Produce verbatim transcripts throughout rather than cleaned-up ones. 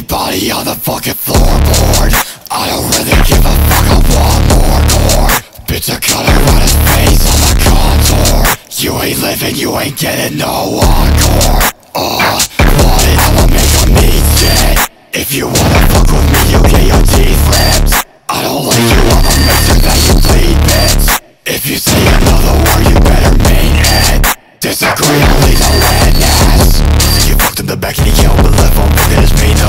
bloody body on the fucking floorboard. I don't really give a fuck, I want more, more. Bitch, I cut her on his face on the contour. You ain't living, you ain't getting no encore. Uh, want it, I'ma make a meat dead. If you wanna fuck with me, you get your teeth ripped. I don't like you, I'ma make sure that you bleed, bitch. If you say another word, you better mean it. Disagree, I'll leave the witness. You fucked in the back and he yelled, but left on fucking his pino.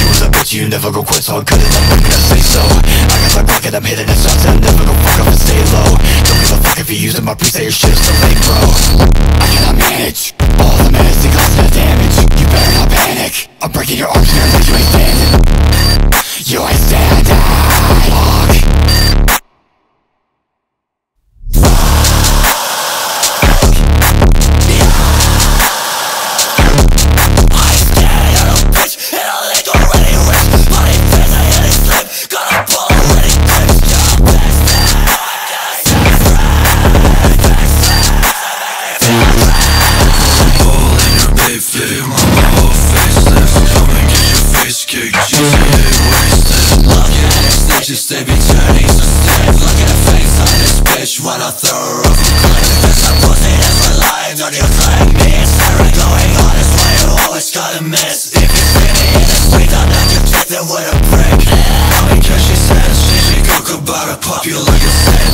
You was a bitch, you never go quit, so I'm cutting up, I'm gonna say so. I got my pocket, I'm hitting the shots, and I'm never gonna fuck up and stay low. Don't give a fuck if you're using my pre, say your shit is too late, bro. I cannot manage all the minutes and causing the damage. You better not panic. I'm breaking your arms here, but you ain't standing. You ain't standing. They be turning so stiff. Look at the face on this bitch when I throw her off the cliff. Cause her pussy is relying on you playing me. Seira going on his way, you always gotta miss. If you see me in the street, I'll knock your teeth in with a brick. Probably cause she says she, she cook about a pop, you like a sin.